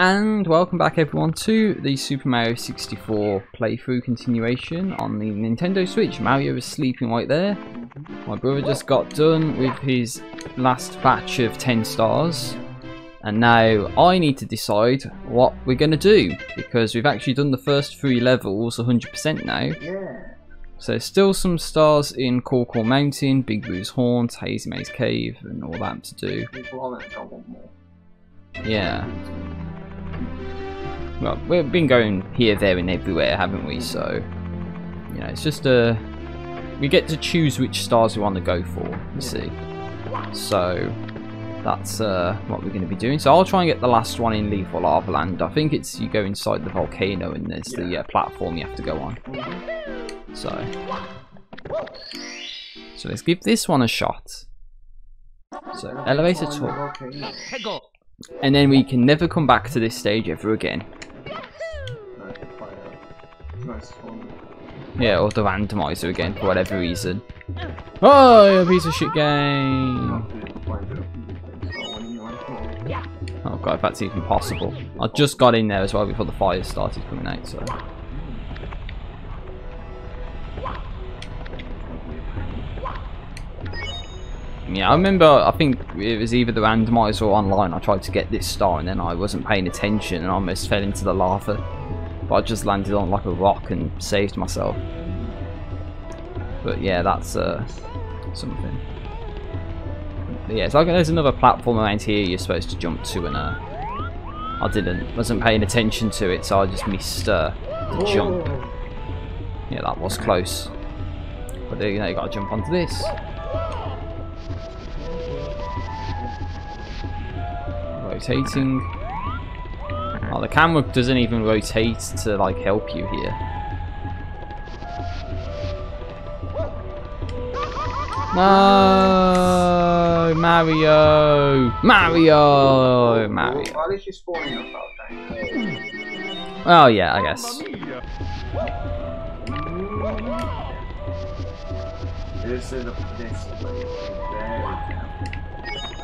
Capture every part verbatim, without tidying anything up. And welcome back everyone to the Super Mario sixty-four playthrough continuation on the Nintendo Switch. Mario is sleeping right there. My brother just got done with his last batch of ten stars. And now I need to decide what we're going to do, because we've actually done the first three levels one hundred percent now. Yeah. So still some stars in Tall Tall Mountain, Big Boo's Haunt, Hazy Maze Cave and all that to do. Yeah. Well, we've been going here, there and everywhere, haven't we? So, you know, it's just a... we get to choose which stars we want to go for, you see. So, that's uh, what we're going to be doing. So I'll try and get the last one in Lethal Lava Land. I think it's you go inside the volcano and there's yeah. the uh, platform you have to go on. So, so let's give this one a shot. So, elevator tour. And then we can never come back to this stage ever again. Yeah, or the randomizer again for whatever reason. Oh, a piece of shit game! Oh god, that's even possible. I just got in there as well before the fire started coming out, so... yeah, I remember, I think it was either the randomizer or online, I tried to get this star and then I wasn't paying attention and I almost fell into the lava. But I just landed on like a rock and saved myself. But yeah, that's uh, something. But yeah, it's like there's another platform around here you're supposed to jump to and uh, I didn't, wasn't paying attention to it, so I just missed uh, the jump. Yeah, that was close. But you know, you gotta jump onto this. Rotating. Oh, the camera doesn't even rotate to like help you here. No, Mario, Mario, Mario. Oh yeah, I guess.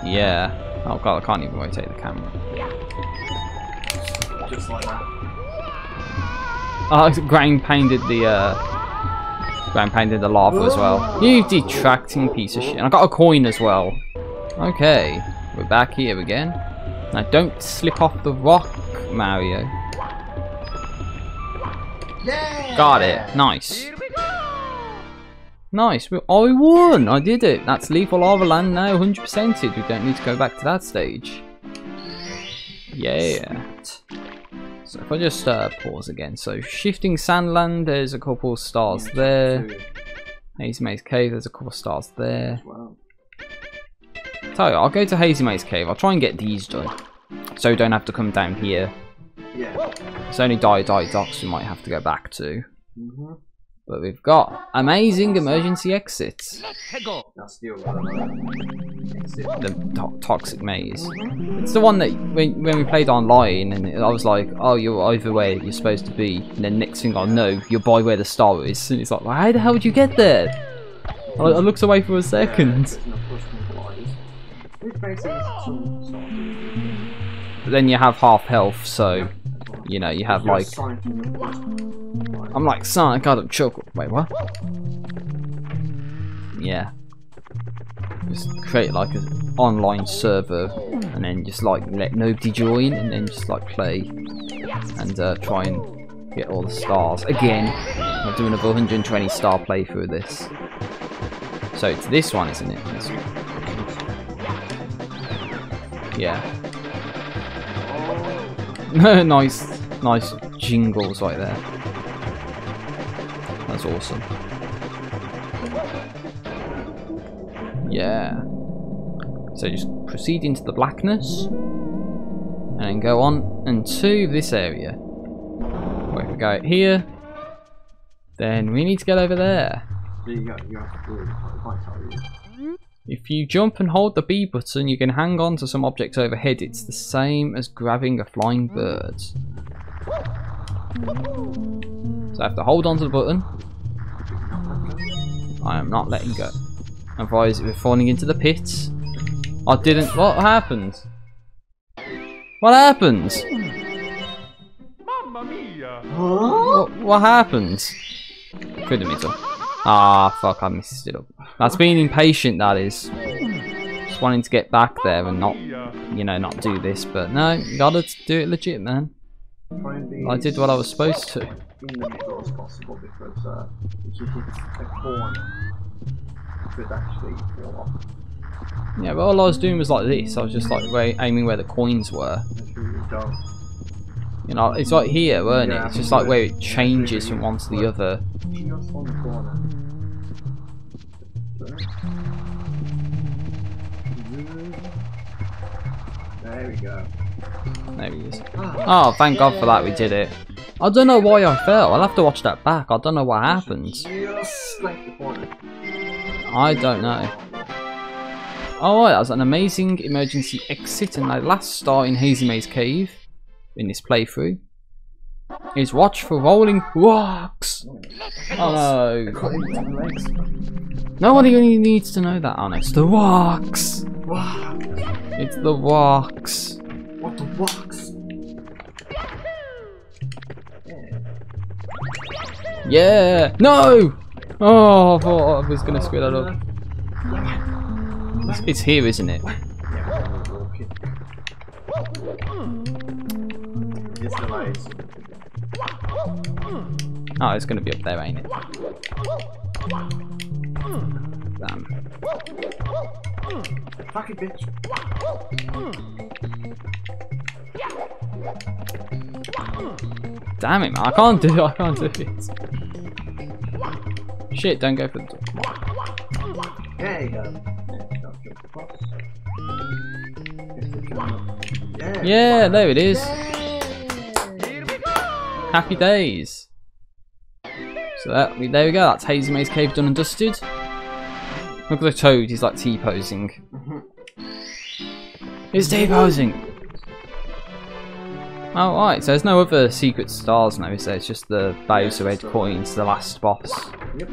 Yeah. Oh god, I can't even rotate the camera. Just like that. Oh, ground pounded the uh, ground pounded the lava as well. You detracting piece of shit. And I got a coin as well. Okay, we're back here again. Now don't slip off the rock, Mario. Yeah. Got it. Nice. Nice, I won! I did it! That's Lethal Lava Land now, one hundred percented. We don't need to go back to that stage. Yeah. So if I just uh, pause again. So Shifting Sandland, there's a couple stars there. Hazy Maze Cave, there's a couple stars there. Tell you, I'll go to Hazy Maze Cave. I'll try and get these done. So we don't have to come down here. Yeah. It's only Dire Dire Docks we might have to go back to. Mm-hmm. But we've got amazing emergency exits. The to toxic maze. It's the one that when, when we played online, and I was like, "Oh, you're over where you're supposed to be." And then next thing I know, you're by where the star is, and it's like, well, "How the hell did you get there?" I, I looked away for a second. But then you have half health, so you know you have like. I'm like, son, I got a chocolate. Wait, what? Yeah. Just create like an online server and then just like let nobody join and then just like play and uh, try and get all the stars. Again, I'm doing another one hundred twenty star playthrough of this. So it's this one, isn't it? This one. Yeah. nice, nice jingles right there. That's awesome. Yeah. So just proceed into the blackness and then go on and to this area. Well, if we go out here, then we need to get over there. If you jump and hold the B button, you can hang on to some objects overhead. It's the same as grabbing a flying bird. So I have to hold on to the button. I am not letting go. Otherwise we're falling into the pits. I didn't... What happened? What happened? What, what happened? Could have missed up. Ah, fuck, I missed it up. That's being impatient, that is. Just wanting to get back there and not, you know, not do this, but no, you gotta do it legit, man. I did what I was supposed to. In the middle as possible, because uh, if you hit a corner, it could actually fall off. Yeah, but all I was doing was like this. I was just like where, aiming where the coins were. You know, it's like here, weren't it? It's just like where it changes from one to the other. There we go. There he is. Oh, thank God for that. We did it. I don't know why I fell. I'll have to watch that back. I don't know what happened. I don't know. Alright, that was an amazing emergency exit, and my last star in Hazy Maze Cave in this playthrough is watch for rolling rocks. Oh no. Nobody really needs to know that, Anna. It's the rocks. It's the rocks. What the rocks? Yeah! No! Oh, I thought I was going to screw that up. It's, it's here, isn't it? Oh, it's going to be up there, ain't it? Damn. Fucking bitch. Damn it, man. I can't do it. I can't do it. Shit, don't go for the door. Come on. There you go. Yeah, there it is. Happy days. So that, there we go. That's Hazy Maze Cave done and dusted. Look at the toad. He's like T-posing. He's T-posing. All right. So there's no other secret stars now, is there? It's just the Bowser Red coins, the last boss. Yep.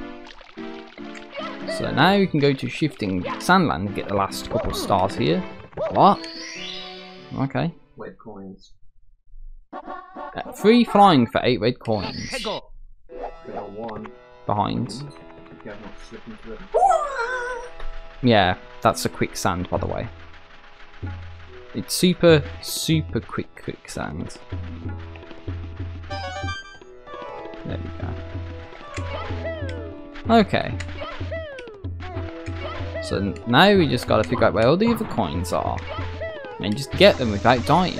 So now we can go to Shifting Sandland and get the last couple stars here. What? Okay. Red coins. Uh, free flying for eight red coins. One. Behind. Yeah, that's a quicksand, by the way. It's super, super quick quicksand. There we go. Okay. So now we just gotta figure out where all the other coins are. And just get them without dying.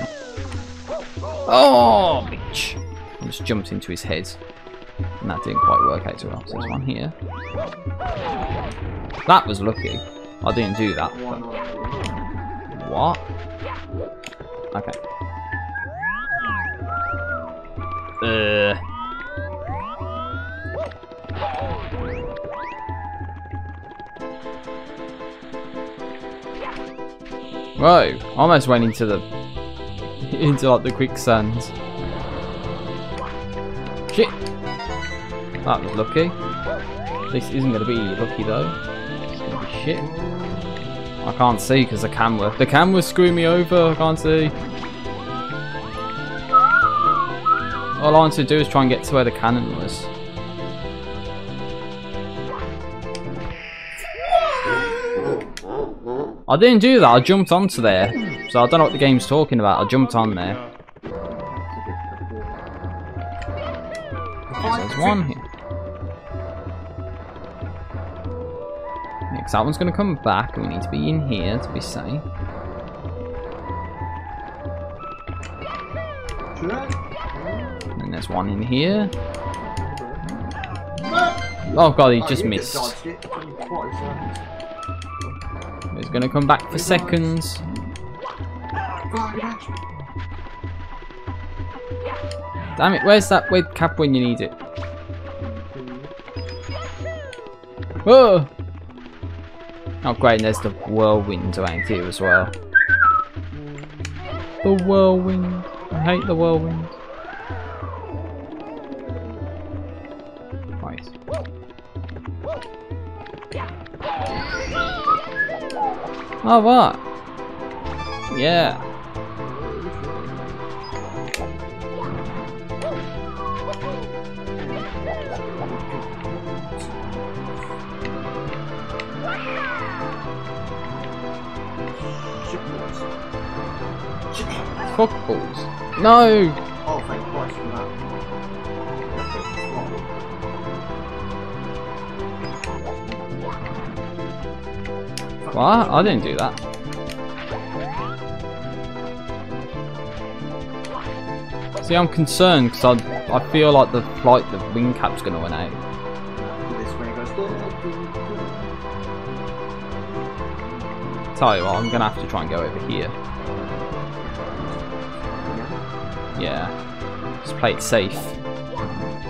Oh, bitch! I just jumped into his head. And that didn't quite work out too well. So there's one here. That was lucky. I didn't do that. But... What? Okay. Uh. Whoa! Almost went into the into like the quicksand. Shit! That was lucky. This isn't gonna be lucky though. It's gonna be shit. I can't see because the camera. The camera screwed me over. I can't see. All I want to do is try and get to where the cannon was. I didn't do that, I jumped onto there. So I don't know what the game's talking about, I jumped on there. There's one here. Next, that one's gonna come back and we need to be in here to be safe. And there's one in here. Oh god, he just missed. He's gonna come back for seconds. Damn it, where's that red cap when you need it? Whoa! Oh great, and there's the whirlwind around here as well. The whirlwind. I hate the whirlwind. Oh, what? Yeah. Fog balls. No! Oh, thank Christ for that. What? I didn't do that. See, I'm concerned because I, I feel like the like the wing cap's gonna win out. This way goes. Tell you what, I'm gonna have to try and go over here. Yeah, just play it safe.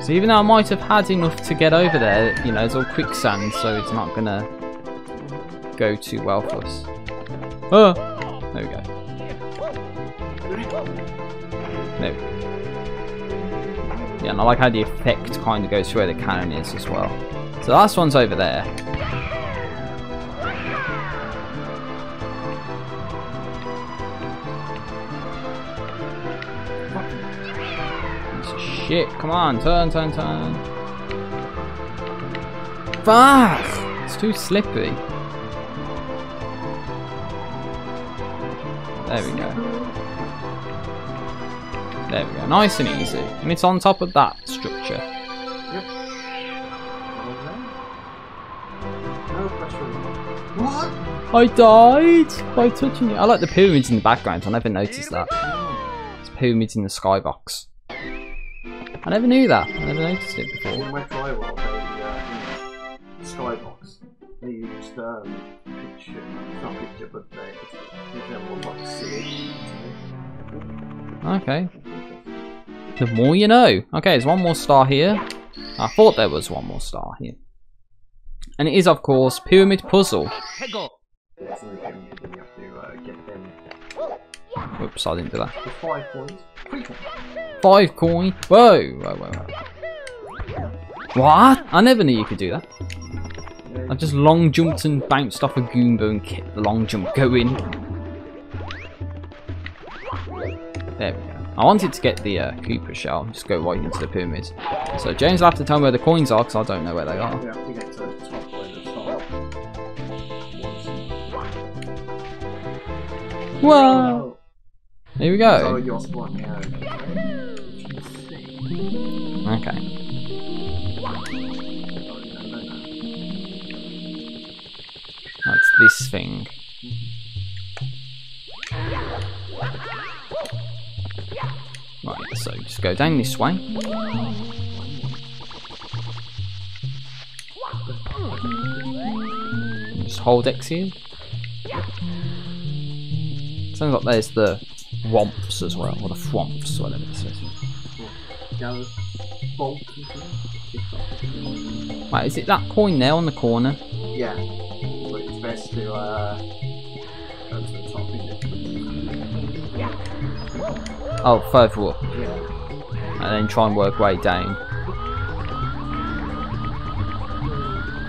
So even though I might have had enough to get over there, you know, it's all quicksand, so it's not gonna go too well for us. Oh, there we go. There we go. Yeah, and I like how the effect kind of goes to where the cannon is as well. So the last one's over there. Piece of shit. Come on, turn, turn, turn. Fuck! It's too slippery. There we go. There we go, nice and easy. And it's on top of that structure. Yep. No pressure. What? I died by touching it. I like the pyramids in the background, I never noticed that. It's pyramids in the skybox. I never knew that, I never noticed it before. When we went to Iowa, they, uh, skybox, they used um, picture, not picture, but they didn't want to see it. Okay. The more you know. Okay, there's one more star here. I thought there was one more star here. And it is, of course, Pyramid Puzzle. Oops, I didn't do that. Five coins. Five coin. Whoa. Whoa, whoa, whoa. What? I never knew you could do that. I just long jumped and bounced off a Goomba and kept the long jump going. There we go. I wanted to get the uh, Koopa shell, just go right into the pyramid. So James will have to tell me where the coins are because I don't know where they are. Yeah, we get to the top where the top. Whoa! Here we go. So you're spawning out. Okay. That's this thing. Right, so just go down this way. Just hold X here. Sounds like there's the Womps as well, or the Fwomps, or whatever this is. Right, is it that coin there on the corner? Yeah, but it's best to uh, go to the top, isn't it? Oh, further up. Yeah. And then try and work way down.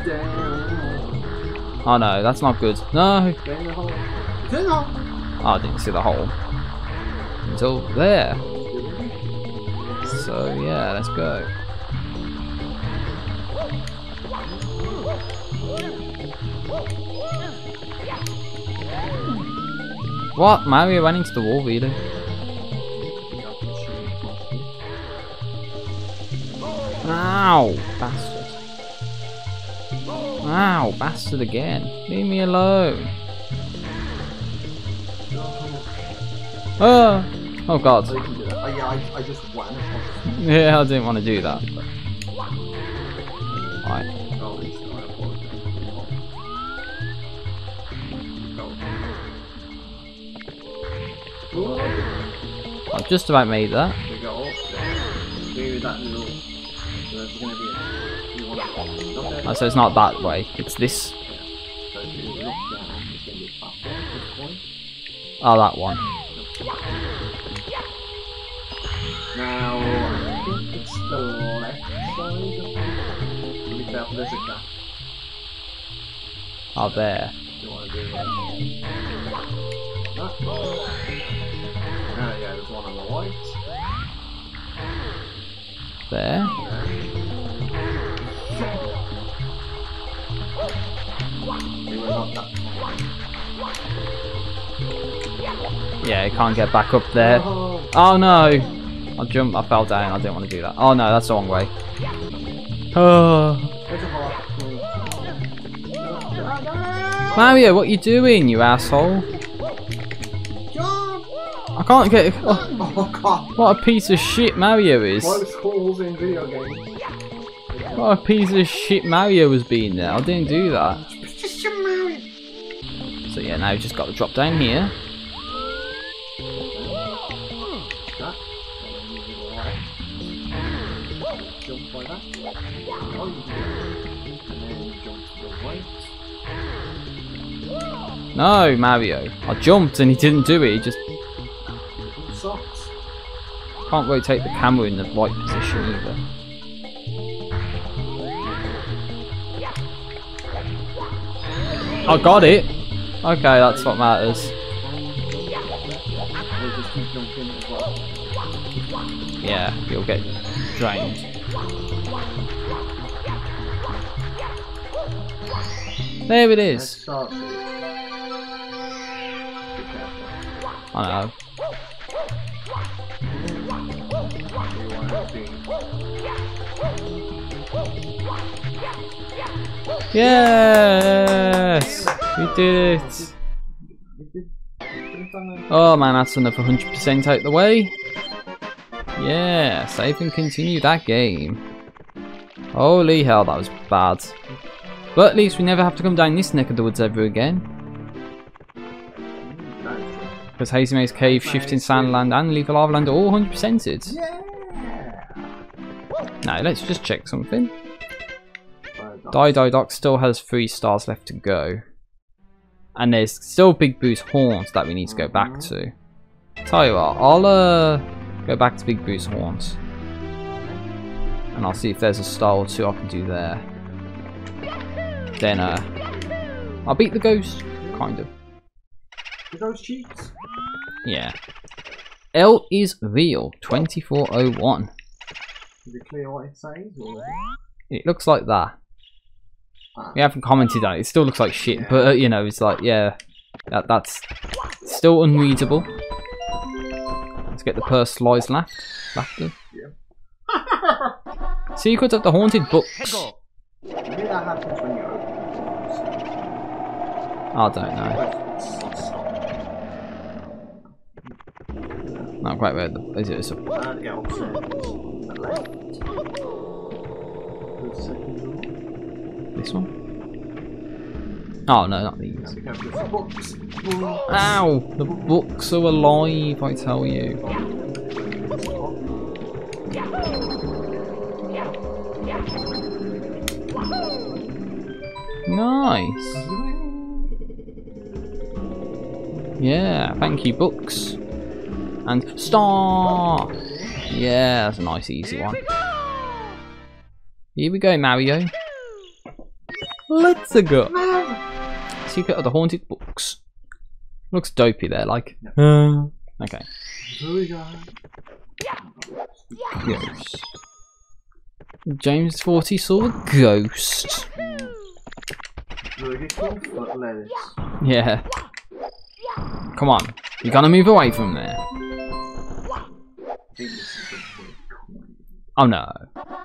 Down. Oh no, that's not good. No! Down the hole. Down the hole. Oh, I didn't see the hole. Until there. So yeah, let's go. What? Mario ran into the wall, really? Ow, bastard. Ow, bastard again. Leave me alone. Oh, oh god. Yeah, I didn't want to do that. Right. I've just about made that. Oh, so it's not that way, it's this. Oh, that one. Now, I think it's the left side. Oh, there. Oh, yeah, there's one on the right. There. Yeah, it can't get back up there. No. Oh no! I jumped, I fell down, I didn't want to do that. Oh no, that's the wrong way. Oh. Mario, what are you doing, you asshole? I can't get. Oh, oh God. What a piece of shit Mario is. Close calls in video games. What a piece of shit Mario was being there. I didn't do that. So yeah, now we've just got to drop down here. No, Mario. I jumped and he didn't do it. He just. Can't rotate the camera in the right position either. I got it! Okay, that's what matters. Yeah, you'll get drained. There it is! I know. Yes! We did it! Oh man, that's another one hundred percent out the way. Yeah, save and continue that game. Holy hell, that was bad. But at least we never have to come down this neck of the woods ever again. Because Hazy Maze Cave, Shifting Sandland and Lethal Lava Land are all one hundred percented. Yeah. Now let's just check something. Dire Dire Docks still has three stars left to go. And there's still Big Boo's Haunt that we need to go back to. Tell you what, I'll uh, go back to Big Boo's Haunt. And I'll see if there's a star or two I can do there. Then uh, I'll beat the ghost, kind of. The ghost cheats? Yeah. L is real, twenty-four oh one. Is it clear what it says? Or... It looks like that. We haven't commented on it. It still looks like shit, but uh, you know, it's like, yeah, that, that's still unreadable. Let's get the purse lies left. Laughter. Yeah. Secret of the Haunted Books. I don't know. Not quite where the is it? It's a... This one? Oh no, not these. Ow! The books are alive, I tell you. Nice! Yeah, thank you, books. And star! Yeah, that's a nice, easy one. Here we go, Mario. Let's go. Secret of the Haunted Books. Looks dopey there, like. Uh, okay. Here we go. Ghost. James forty saw a ghost. Yeah. Come on. You're gonna move away from there. Oh no.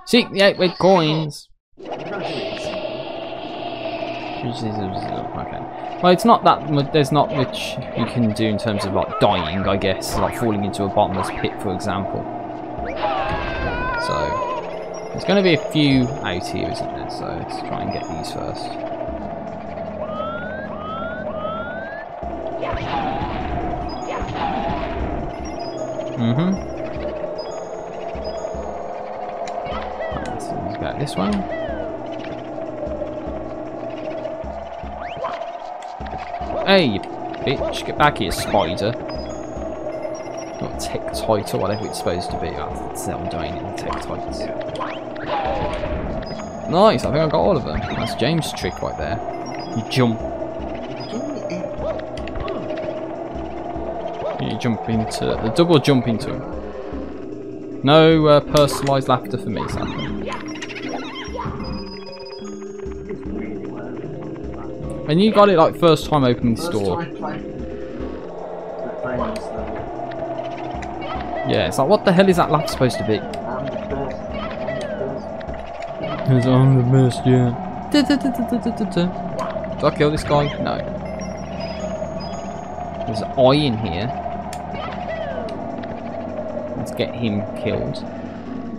Seek the eight red coins. Okay. Well, it's not that much, there's not much you can do in terms of like dying, I guess, like falling into a bottomless pit, for example. So there's going to be a few out here, isn't there? So let's try and get these first. Mm-hmm. Right, so let's go this one. Hey, you bitch, get back here, spider. Or Tektite or whatever it's supposed to be. Oh, it's all dying in the Tektites. Nice, I think I got all of them. That's James' trick right there. You jump. You jump into... the double jump into him. No uh, personalised laughter for me, sadly. And you got it like first time opening the store. Yeah, it's like, what the hell is that laugh supposed to be? Because I'm the best, yeah. Da, da, da, da, da, da, da. Do I kill this guy? No. There's an eye in here. Let's get him killed.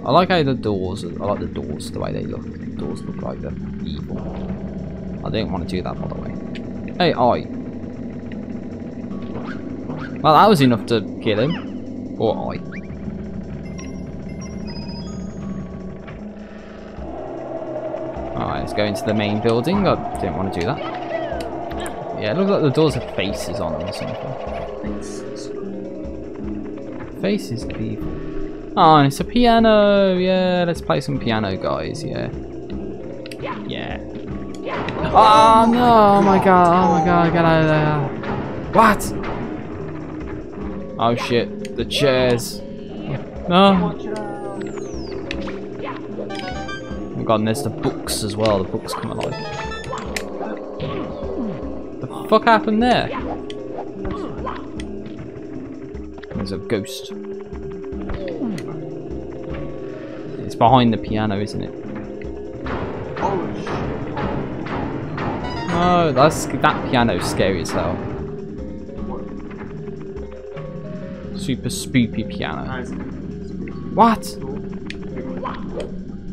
I like how the doors, I like the doors, the way they look. The doors look like they're evil. I didn't want to do that, by the way. Hey, eye. Well, that was enough to kill him. Or eye. Alright, let's go into the main building. I didn't want to do that. Yeah, it looks like the doors have faces on them or something. Faces. Faces are evil. Oh, and it's a piano. Yeah, let's play some piano, guys. Yeah. Yeah. Oh, no. Oh, my God. Oh, my God. Get out of there. What? Oh, shit. The chairs. No. God, and there's the books as well. The books come alive. The fuck happened there? There's a ghost. It's behind the piano, isn't it? No, that's that piano's scary as hell. Super spoopy piano. What?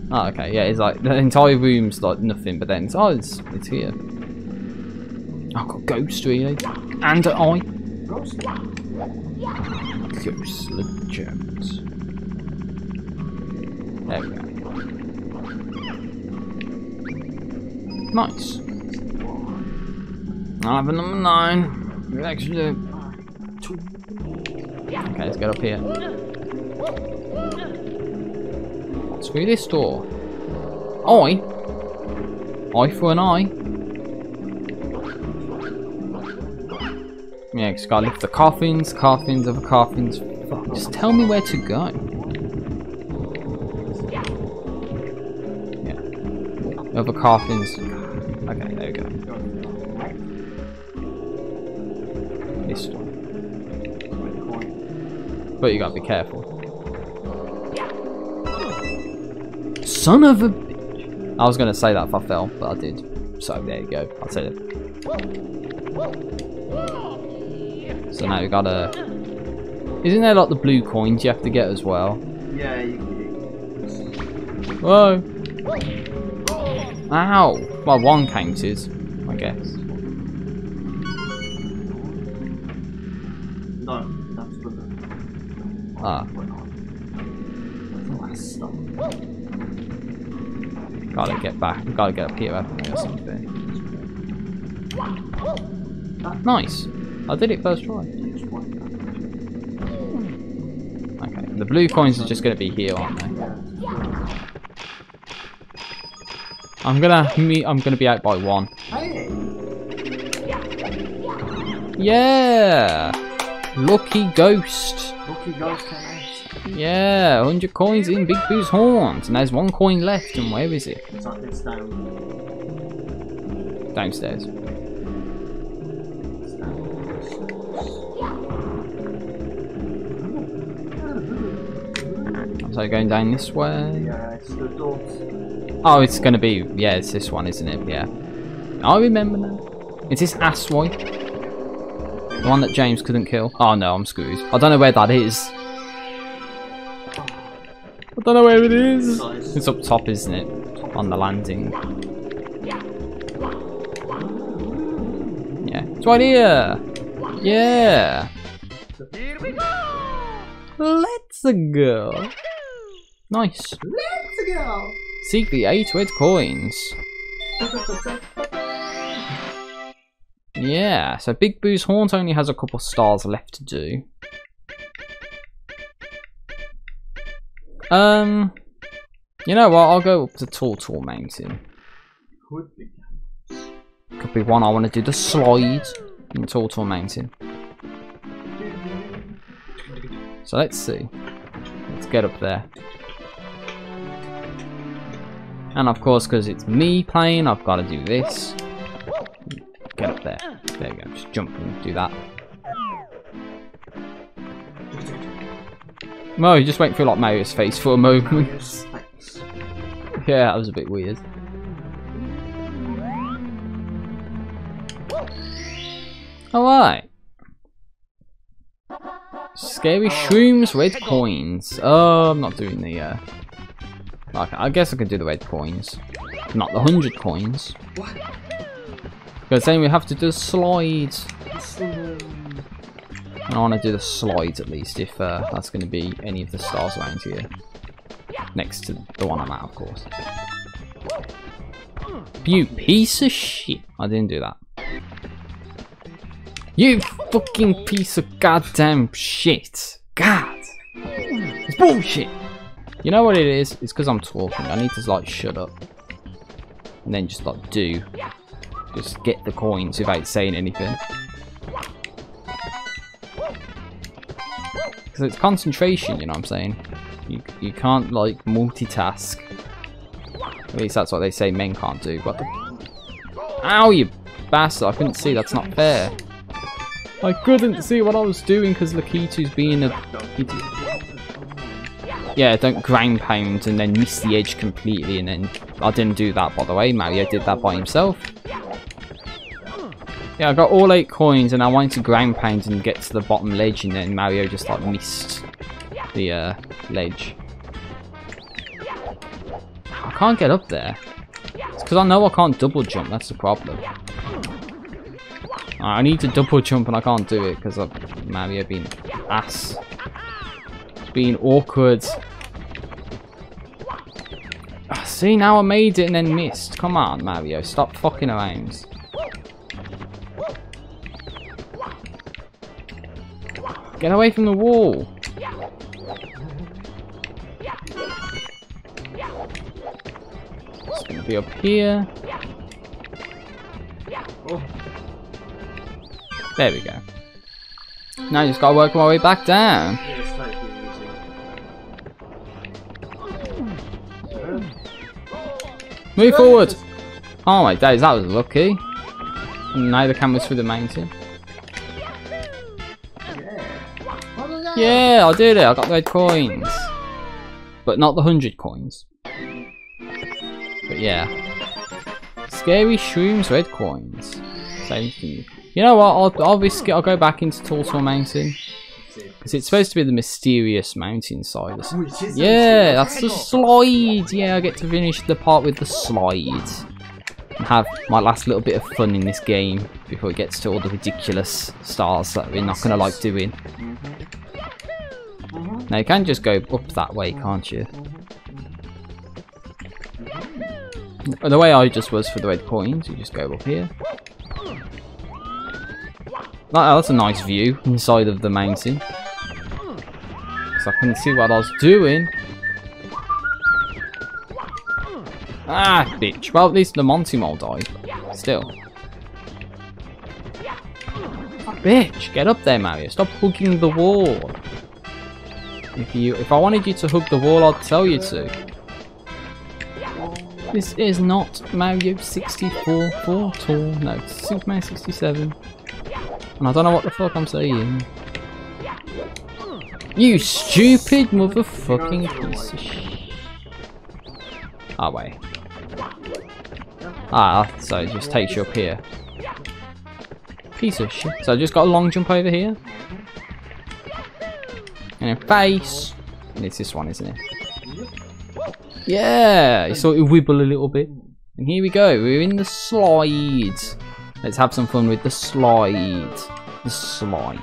Oh, okay, yeah, it's like, the entire room's like nothing, but then it's, oh, it's, it's here. Oh, I've got a ghost, really. And an eye. Ghost. Ghost legends. There we go. Nice. I'll have a number nine. We actually do. Okay, let's get up here. Screw this door. Eye? Eye for an eye? Yeah, just gotta lift the coffins, coffins of coffins. Fuck, just tell me where to go. Yeah. Other coffins. Okay, there we go. This one. But you gotta be careful. Son of a bitch. I was going to say that if I fell, but I did. So there you go. I'll say it. So now we got a... Isn't there like the blue coins you have to get as well? Yeah. You can. Whoa. Ow. Well, one counted, I guess. No, that's for the... Ah. Gotta get back. We gotta get up here, haven't we, or something. Nice. I did it first try. Okay. The blue coins are just gonna be here, aren't they? I'm gonna meet. I'm gonna be out by one. Yeah. Lucky ghost. Lucky ghost. Yeah, one hundred coins in Big Boo's Haunt, and there's one coin left, and where is it? It's like it's down. Downstairs. So going down this way. Yeah, it's the doors. Oh, it's gonna be, yeah, it's this one, isn't it? Yeah. I remember now. Is this Aswai? The one that James couldn't kill? Oh no, I'm screwed. I don't know where that is. I don't know where it is. It's up top, isn't it? On the landing. Yeah. It's right here. Yeah. Here we go. Let's go. Nice. Let's go. Seek the eight red coins. Yeah. So Big Boo's Haunt only has a couple stars left to do. Um, you know what? I'll go up to Tall Tall Mountain. Could be. Could be one I want to do the slide in Tall Tall Mountain. So let's see. Let's get up there. And of course, because it's me playing, I've got to do this. Get up there. There you go. Just jump and do that. No, you just went through like Mario's face for a moment. Yeah, that was a bit weird. Alright. Scary shrooms, red coins. Oh, I'm not doing the uh like, I guess I can do the red coins. Not the hundred coins. Because then we have to do slides. And I want to do the slides at least, if uh, that's going to be any of the stars around here. Next to the one I'm at, of course. You piece of shit. I didn't do that. You fucking piece of goddamn shit. God. It's bullshit. You know what it is? It's because I'm talking. I need to, like, shut up. And then just, like, do. Just get the coins without saying anything. Because it's concentration, you know what I'm saying? You, you can't, like, multitask. At least that's what they say men can't do. What the... Ow, you bastard. I couldn't see. That's not fair. I couldn't see what I was doing because Lakitu's being a... Yeah, don't ground pound and then miss the edge completely and then... I didn't do that, by the way. Mario did that by himself. Yeah, I got all eight coins and I wanted to ground pound and get to the bottom ledge and then Mario just like missed the uh, ledge. I can't get up there. It's because I know I can't double jump, that's the problem. I need to double jump and I can't do it because of Mario being ass. It's being awkward. See, now I made it and then missed. Come on, Mario, stop fucking around. Get away from the wall! It's gonna be up here. Oh. There we go. Now I just gotta work my way back down. Move forward! Oh my days, that was lucky. Now the camera's through the mountain. Yeah, I did it. I got the red coins, but not the hundred coins. But yeah, scary shrooms, red coins. Same thing. You know what? I'll I'll, be I'll go back into Tall Tall Mountain because it's supposed to be the mysterious mountain side. Yeah, that's the slide. Yeah, I get to finish the part with the slide and have my last little bit of fun in this game before it gets to all the ridiculous stars that we're not gonna like doing. Now you can just go up that way, can't you? The way I just was for the red coins, you just go up here. Oh, that's a nice view inside of the mountain. So I couldn't see what I was doing. Ah, bitch. Well, at least the Monty Mole died. Still. Bitch, get up there, Mario. Stop hugging the wall. If you, if I wanted you to hug the wall, I'd tell you to. This is not Mario sixty-four for Tall. No, it's Super Mario sixty-seven. And I don't know what the fuck I'm saying. You stupid motherfucking piece of shit. Ah, wait. Ah, so it just takes you up here. Piece of shit. So I just got a long jump over here. And a face, and it's this one, isn't it? Yeah, you sort of wibble a little bit, and here we go. We're in the slides. Let's have some fun with the slide. The slide.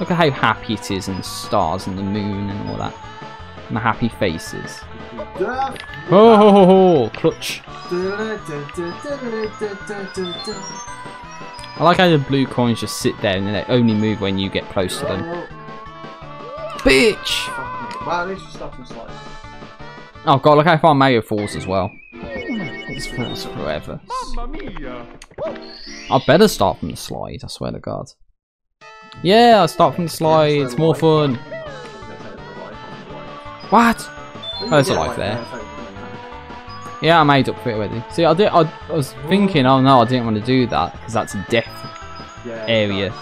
Look at how happy it is, and the stars, and the moon, and all that, and the happy faces. Oh, ho, ho, ho, clutch! I like how the blue coins just sit there, and they only move when you get close to them. Bitch! Wow, these are stuff and slides. Oh god, look how far Mario falls as well. This falls forever. I better start from the slide, I swear to god. Yeah, I start from the slide, it's more fun. What? Oh, there's a life there. Yeah, I made up for it already. See, I did. I, I was thinking, oh no, I didn't want to do that, because that's a death area.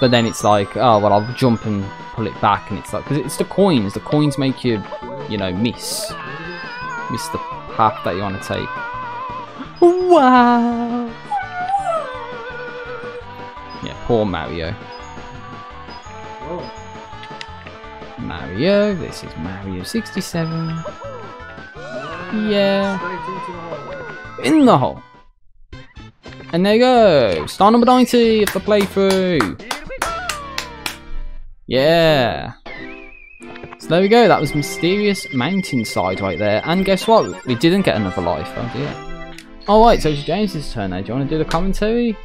But then it's like, oh well, I'll jump and pull it back, and it's like, because it's the coins. The coins make you, you know, miss, miss the path that you want to take. Wow. Yeah, poor Mario. Mario, this is Mario sixty-seven. Yeah. In the hole. And there you go. Star number ninety of the playthrough. Yeah. So there we go. That was Mysterious Mountainside right there. And guess what? We didn't get another life. Oh dear. Alright, so it's James's turn now. Do you want to do the commentary?